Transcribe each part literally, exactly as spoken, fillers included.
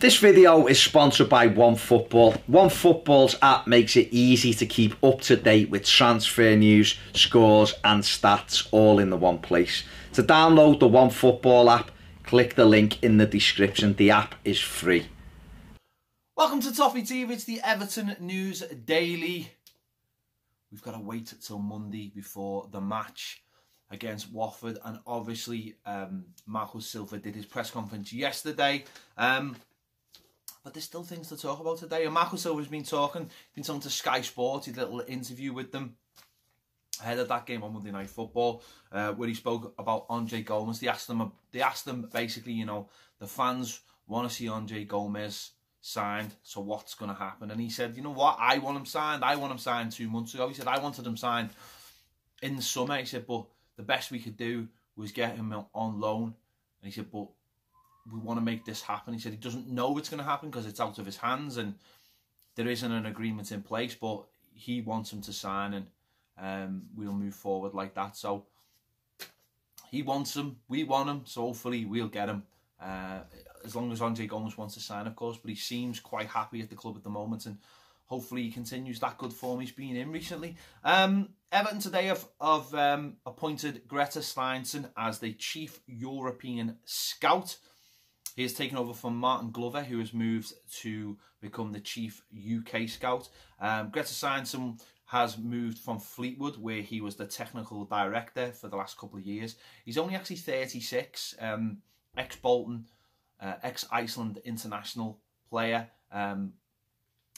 This video is sponsored by OneFootball. OneFootball's app makes it easy to keep up to date with transfer news, scores and stats all in the one place. To download the OneFootball app, click the link in the description. The app is free. Welcome to Toffee T V. It's the Everton News Daily. We've got to wait till Monday before the match against Watford. And obviously, um, Marco Silva did his press conference yesterday. Um... But there's still things to talk about today. And Marco Silva's been talking. He's been talking to Sky Sports. He did a little interview with them ahead of that game on Monday Night Football, uh, where he spoke about André Gomes. They asked them, they asked them basically, you know, the fans want to see André Gomes signed. So what's going to happen? And he said, you know what? I want him signed. I want him signed two months ago. He said, I wanted him signed in the summer. He said, but the best we could do was get him on loan. And he said, but we want to make this happen. He said he doesn't know it's going to happen because it's out of his hands and there isn't an agreement in place, but he wants him to sign and um, we'll move forward like that. So he wants him, we want him, so hopefully we'll get him. Uh, as long as André Gomes wants to sign, of course, but he seems quite happy at the club at the moment and hopefully he continues that good form he's been in recently. Um, Everton today have, have um, appointed Gretar Steinsson as the Chief European Scout. He has taken over from Martin Glover, who has moved to become the Chief U K Scout. Um, Gretar Steinsson has moved from Fleetwood, where he was the Technical Director for the last couple of years. He's only actually thirty-six, um, ex-Bolton, uh, ex-Iceland international player. Um,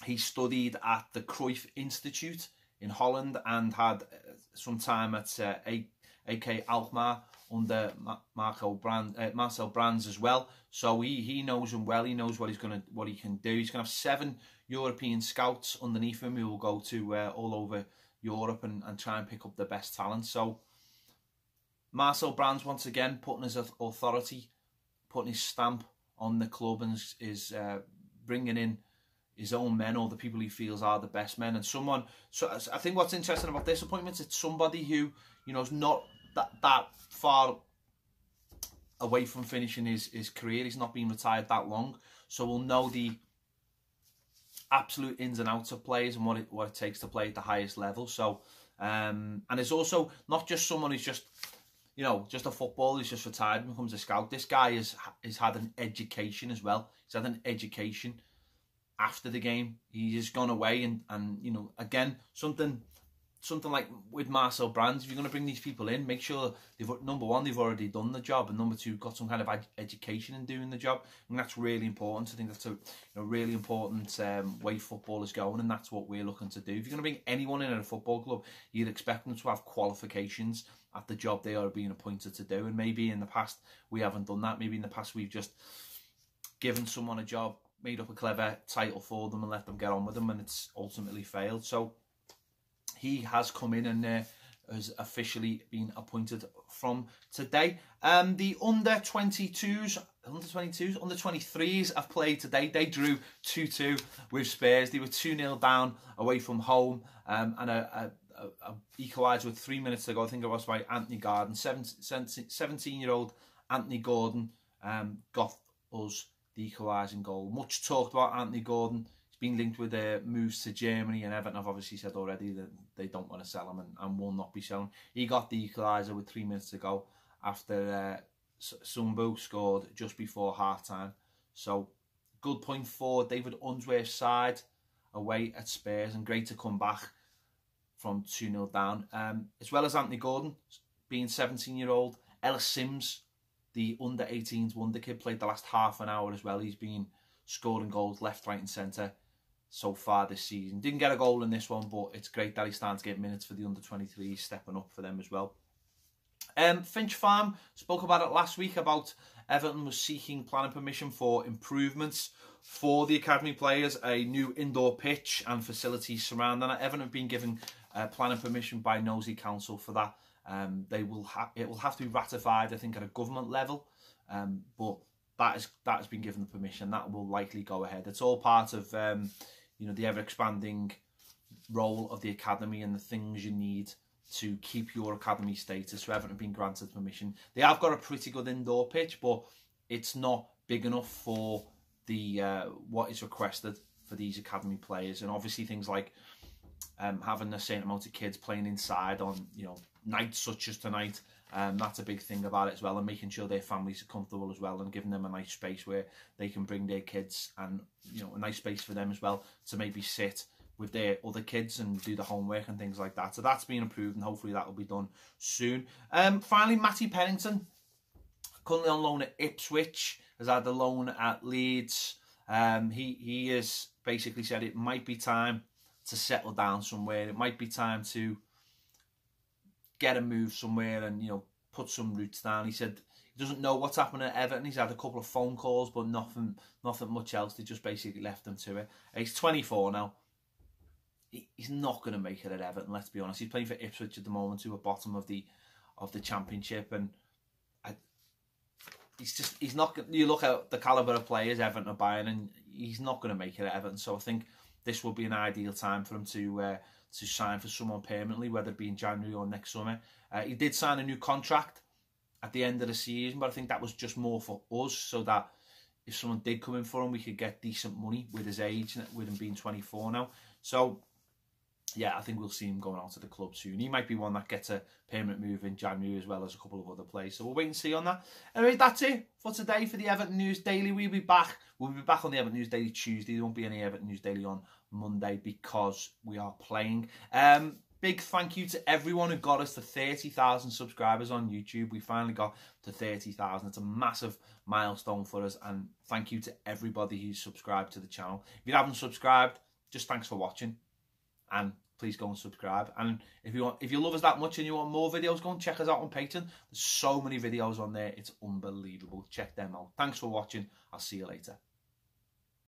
he studied at the Cruyff Institute in Holland and had some time at uh, A K Alkmaar under Marco Brand, uh, Marcel Brands as well. So he, he knows him well. He knows what he's gonna what he can do. He's gonna have seven European scouts underneath him who will go to uh, all over Europe and, and try and pick up the best talent. So Marcel Brands once again putting his authority, putting his stamp on the club and is, is uh, bringing in his own men or the people he feels are the best men. And someone, so I think what's interesting about this appointment, it's somebody who, you know, is not that that far away from finishing his, his career. He's not been retired that long. So we'll know the absolute ins and outs of players and what it, what it takes to play at the highest level. So, um, and it's also not just someone who's just, you know, just a footballer who's just retired and becomes a scout. This guy is, has had an education as well. He's had an education after the game. He has gone away and, and you know, again, something... Something like with Marcel Brands, if you're going to bring these people in, make sure they've, number one, they've already done the job, and number two, got some kind of ed education in doing the job. And that's really important. I think that's a you know, really important um, way football is going, and that's what we're looking to do. If you're going to bring anyone in at a football club, you'd expect them to have qualifications at the job they are being appointed to do. And maybe in the past, we haven't done that. Maybe in the past, we've just given someone a job, made up a clever title for them, and let them get on with them, and it's ultimately failed. So he has come in and uh, has officially been appointed from today. Um, the under twenty-twos, under twenty-twos, under twenty-threes have played today. They drew two two with Spurs. They were two nil down away from home, um, and a, a, a, a equalised with three minutes to go. I think it was by Anthony Gordon. seventeen-year-old Anthony Gordon um, got us the equalising goal. Much talked about Anthony Gordon. Been linked with uh, moves to Germany, and Everton have obviously said already that they don't want to sell him and, and will not be selling. He got the equaliser with three minutes to go after uh, Sumbu scored just before half-time. So, good point for David Unsworth's side away at Spurs, and great to come back from two nil down. Um, as well as Anthony Gordon, being seventeen-year-old, Ellis Sims, the under eighteens wonder kid, played the last half an hour as well. He's been scoring goals left, right and centre so far this season. Didn't get a goal in this one, but it's great that he's starting to get minutes for the under twenty-three, stepping up for them as well. Um, Finch Farm spoke about it last week, about Everton was seeking planning permission for improvements for the academy players, a new indoor pitch and facilities surrounding it. Everton have been given uh, planning permission by Knowsley Council for that. Um, they will it will have to be ratified, I think, at a government level, um, but that is that has been given the permission. That will likely go ahead. It's all part of... Um, you know, the ever-expanding role of the academy and the things you need to keep your academy status. So Everton have been granted permission. They have got a pretty good indoor pitch, but it's not big enough for the the uh, what is requested for these academy players, and obviously things like um, having a certain amount of kids playing inside on, you know, nights such as tonight. Um, that's a big thing about it as well, and making sure their families are comfortable as well, and giving them a nice space where they can bring their kids, and, you know, a nice space for them as well to maybe sit with their other kids and do the homework and things like that. So that's been improved, and hopefully that will be done soon. Um, finally, Matty Pennington, currently on loan at Ipswich, has had the loan at Leeds. Um, he, he has basically said it might be time to settle down somewhere. It might be time to get a move somewhere and, you know, put some roots down. He said he doesn't know what's happening at Everton. He's had a couple of phone calls, but nothing nothing much else. They just basically left him to it. He's twenty-four now. He, he's not going to make it at Everton, let's be honest. He's playing for Ipswich at the moment, who are bottom of the of the championship, and I, he's just he's not. You look at the calibre of players Everton are buying, and he's not going to make it at Everton. So I think this will be an ideal time for him to. Uh, to sign for someone permanently, whether it be in January or next summer. Uh, he did sign a new contract at the end of the season, but I think that was just more for us, so that if someone did come in for him, we could get decent money with his age, with him being twenty-four now. So, yeah, I think we'll see him going out to the club soon. He might be one that gets a permanent move in January, as well as a couple of other players. So we'll wait and see on that. Anyway, that's it for today for the Everton News Daily. We'll be back. We'll be back on the Everton News Daily Tuesday. There won't be any Everton News Daily on Monday because we are playing. Um, big thank you to everyone who got us to thirty thousand subscribers on YouTube. We finally got to thirty thousand. It's a massive milestone for us, and thank you to everybody who subscribed to the channel. If you haven't subscribed, just thanks for watching, and please go and subscribe. And if you want, if you love us that much and you want more videos, go and check us out on Patreon. There's so many videos on there, it's unbelievable. Check them out. Thanks for watching. I'll see you later.